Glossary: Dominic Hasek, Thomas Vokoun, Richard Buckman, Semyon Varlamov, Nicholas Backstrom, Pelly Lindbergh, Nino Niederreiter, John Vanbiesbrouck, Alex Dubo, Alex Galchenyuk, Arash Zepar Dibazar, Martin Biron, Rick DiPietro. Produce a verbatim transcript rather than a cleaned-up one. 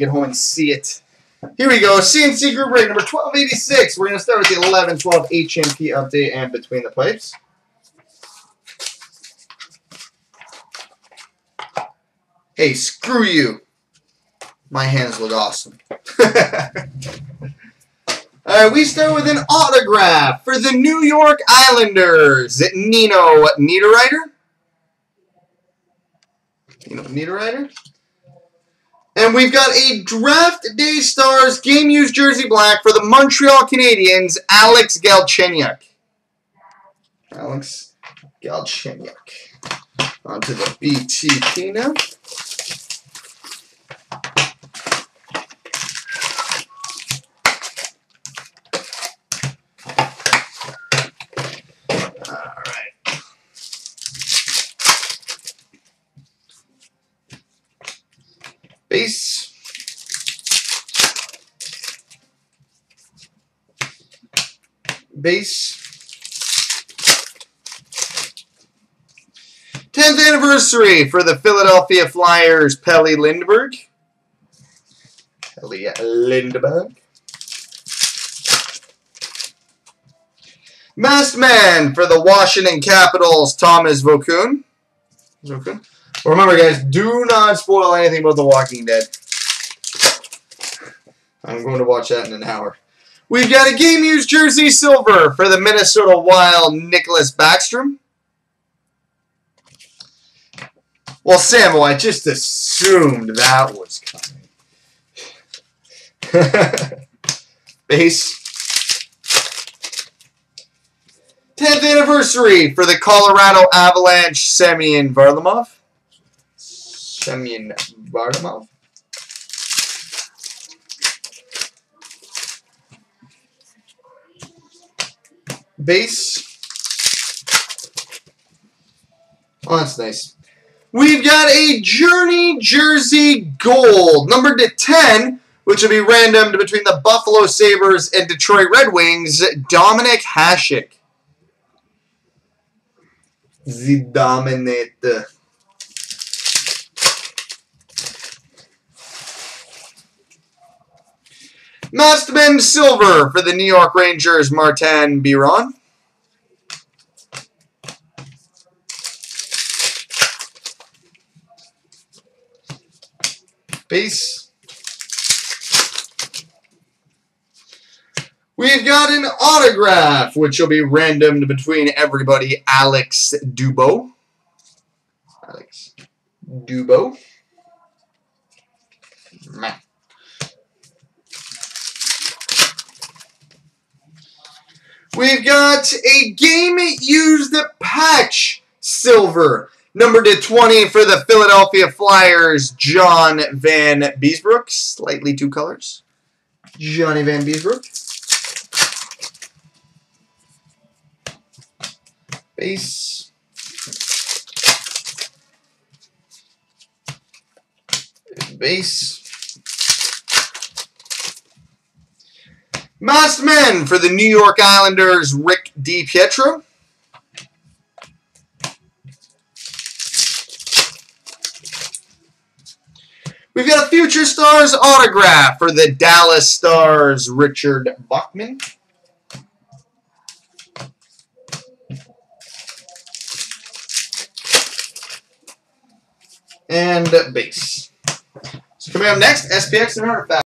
get home and see it. Here we go, C N C group break number twelve eighty-six. We're going to start with the eleven twelve H M P update and between the plates. Hey, screw you. My hands look awesome. All right, we start with an autograph for the New York Islanders. Nino Niederreiter. Nino Niederreiter. And we've got a Draft Day Stars Game Used Jersey Black for the Montreal Canadiens, Alex Galchenyuk. Alex Galchenyuk. Onto the B T P now. Base. Base. tenth anniversary for the Philadelphia Flyers, Pelly Lindbergh. Pelly Lindbergh. Masked Man for the Washington Capitals, Thomas Vokoun. Vokoun. Remember, guys, do not spoil anything about The Walking Dead. I'm going to watch that in an hour. We've got a Game Used Jersey Silver for the Minnesota Wild, Nicholas Backstrom. Well, Sam, well, I just assumed that was coming. Base. tenth anniversary for the Colorado Avalanche, Semyon Varlamov. Semyon Varlamov. Base. Oh, that's nice. We've got a Journey Jersey Gold, numbered to ten, which will be randomed between the Buffalo Sabres and Detroit Red Wings, Dominic Hasek. The Dominator. Masked Man Silver for the New York Rangers, Martin Biron. Base. We've got an autograph, which will be randomed between everybody, Alex Dubo. Alex Dubo. Meh. We've got a Game Used Patch Silver, numbered to twenty for the Philadelphia Flyers, John Vanbiesbrouck. Slightly two colors. Johnny Vanbiesbrouck. Base. Base. Masked Man for the New York Islanders, Rick DiPietro. We've got a Future Stars autograph for the Dallas Stars, Richard Buckman. And base. So coming up next, S P X and Artifact.